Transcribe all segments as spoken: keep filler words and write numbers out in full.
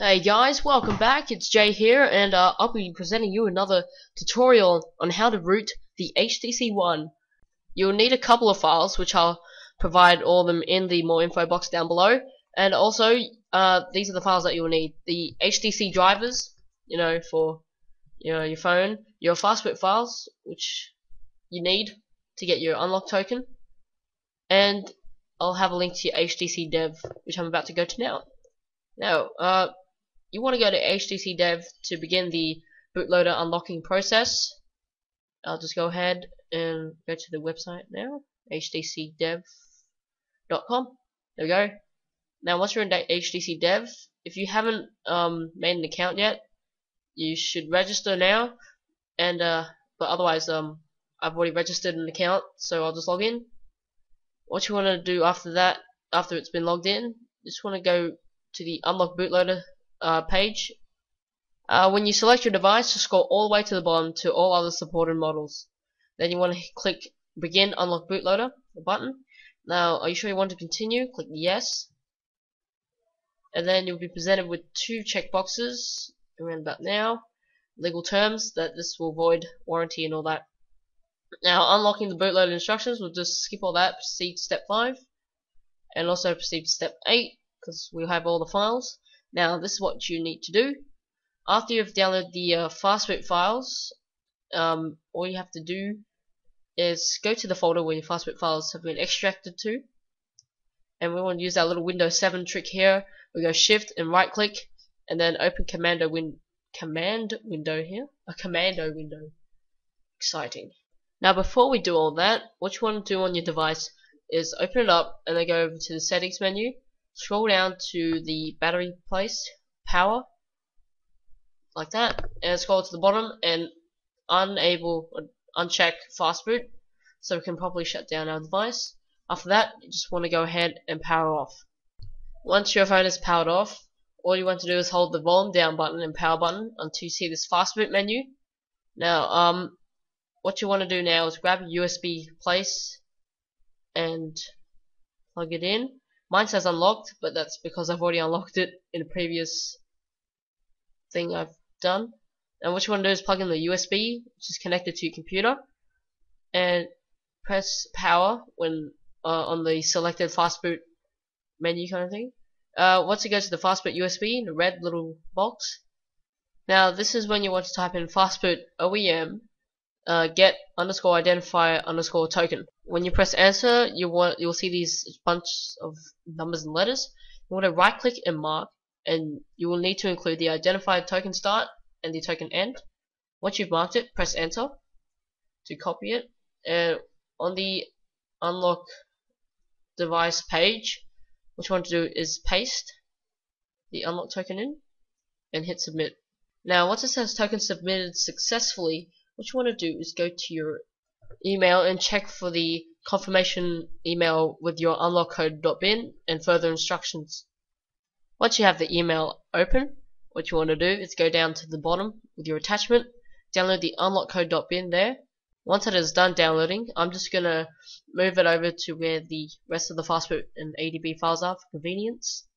Hey guys, welcome back, it's Jay here, and uh, I'll be presenting you another tutorial on how to root the H T C One. You'll need a couple of files, which I'll provide all of them in the more info box down below, and also uh, these are the files that you'll need. The H T C Drivers, you know, for you know your phone, your Fastboot files, which you need to get your unlock token, and I'll have a link to your H T C Dev, which I'm about to go to now. Now, uh... you want to go to H T C Dev to begin the bootloader unlocking process. I'll just go ahead and go to the website now, h t c dev dot com. There we go. Now, once you're in H T C Dev, if you haven't um, made an account yet, you should register now. And uh, but otherwise, um, I've already registered an account, so I'll just log in. What you want to do after that, after it's been logged in, you just want to go to the unlock bootloader Uh, page. Uh, when you select your device, just scroll all the way to the bottom to all other supported models. Then you want to click Begin Unlock Bootloader, the button. Now, are you sure you want to continue? Click Yes. And then you'll be presented with two checkboxes around about now. Legal terms, that this will void warranty and all that. Now, unlocking the bootloader instructions, we'll just skip all that, proceed to step five, and also proceed to step eight, because we'll have all the files. Now, this is what you need to do. After you've downloaded the uh, Fastboot files, um, all you have to do is go to the folder where your Fastboot files have been extracted to. And we want to use our little Windows seven trick here. We go Shift and right click, and then open Commando win Command window here. A Commando window. Exciting. Now, before we do all that, what you want to do on your device is open it up and then go over to the Settings menu. Scroll down to the battery place, power, like that, and scroll to the bottom and unable uncheck Fastboot, so we can properly shut down our device. After that, you just want to go ahead and power off. Once your phone is powered off, all you want to do is hold the volume down button and power button until you see this Fastboot menu. Now, um, what you want to do now is grab a U S B place and plug it in. Mine says unlocked, but that's because I've already unlocked it in a previous thing I've done. And what you want to do is plug in the U S B, which is connected to your computer, and press power when uh, on the selected Fastboot menu kind of thing. Uh, once it goes to the Fastboot U S B, in the red little box. Now, this is when you want to type in Fastboot O E M uh, get underscore identifier underscore token. When you press enter, you want you'll see these bunch of numbers and letters. You want to right click and mark, and you will need to include the identifier token start and the token end. Once you've marked it, press enter to copy it. And on the unlock device page, what you want to do is paste the unlock token in and hit submit. Now, once it says token submitted successfully, what you want to do is go to your email and check for the confirmation email with your unlock code.bin and further instructions. Once you have the email open, what you want to do is go down to the bottom with your attachment, download the unlock code.bin there. Once it is done downloading, I'm just going to move it over to where the rest of the Fastboot and A D B files are for convenience.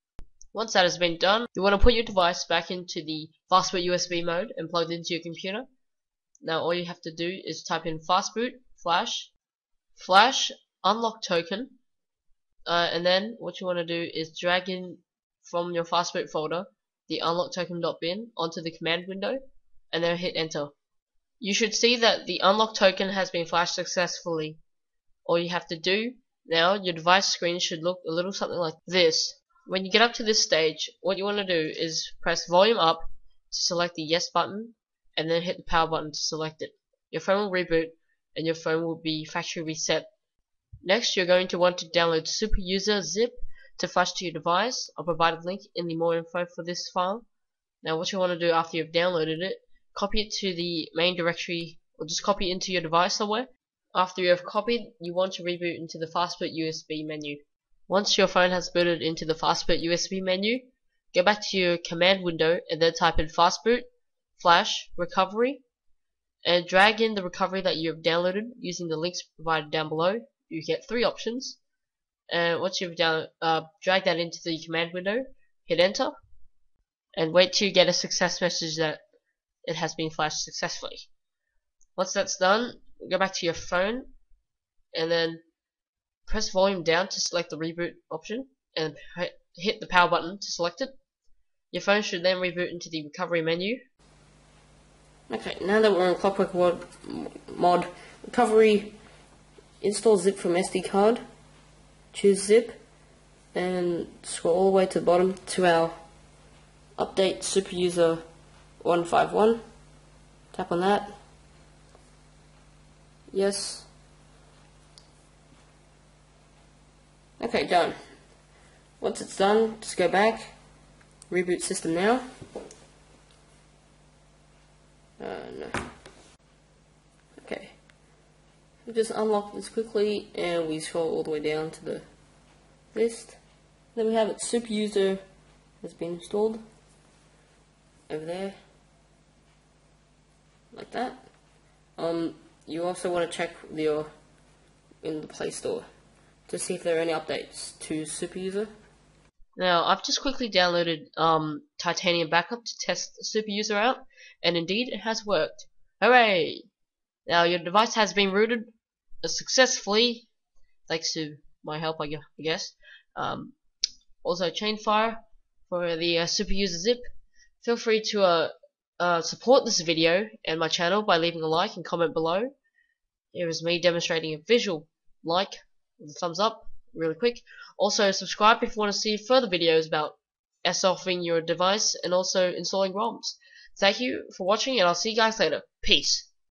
Once that has been done, you want to put your device back into the Fastboot U S B mode and plug it into your computer. Now, all you have to do is type in Fastboot flash flash unlock token, uh, and then what you want to do is drag in from your Fastboot folder the unlock token.bin onto the command window, and then hit enter. You should see that the unlock token has been flashed successfully. All you have to do now, your device screen should look a little something like this. When you get up to this stage, what you want to do is press volume up to select the yes button, and then hit the power button to select it. Your phone will reboot and your phone will be factory reset. Next, you're going to want to download SuperSU zip to flash to your device. I'll provide a link in the more info for this file. Now, what you want to do after you've downloaded it, copy it to the main directory, or just copy it into your device somewhere. After you have copied, you want to reboot into the Fastboot U S B menu. Once your phone has booted into the Fastboot U S B menu, go back to your command window and then type in Fastboot flash recovery and drag in the recovery that you have downloaded using the links provided down below. You get three options, and once you've down, uh, drag that into the command window, hit enter, and wait to get a success message that it has been flashed successfully. Once that's done, go back to your phone and then press volume down to select the reboot option and hit the power button to select it. Your phone should then reboot into the recovery menu. Okay, now that we're on Clockwork Mod, mod recovery, install zip from S D card, choose zip, and scroll all the way to the bottom to our update SuperUser one fifty-one. Tap on that. Yes. Okay, done. Once it's done, just go back, reboot system now. Uh, no. Okay. We just unlock this quickly, and we scroll all the way down to the list. Then we have it. SuperUser has been installed over there, like that. Um, you also want to check your in the Play Store to see if there are any updates to SuperUser. Now, I've just quickly downloaded um, Titanium Backup to test SuperUser out, and indeed it has worked. Hooray! Now your device has been rooted successfully, thanks to my help, I guess. Um, also, Chainfire for the uh, SuperUser zip. Feel free to uh, uh, support this video and my channel by leaving a like and comment below. Here is me demonstrating a visual like with a thumbs up. Really quick. Also, subscribe if you want to see further videos about S offing your device and also installing ROMs. Thank you for watching, and I'll see you guys later. Peace.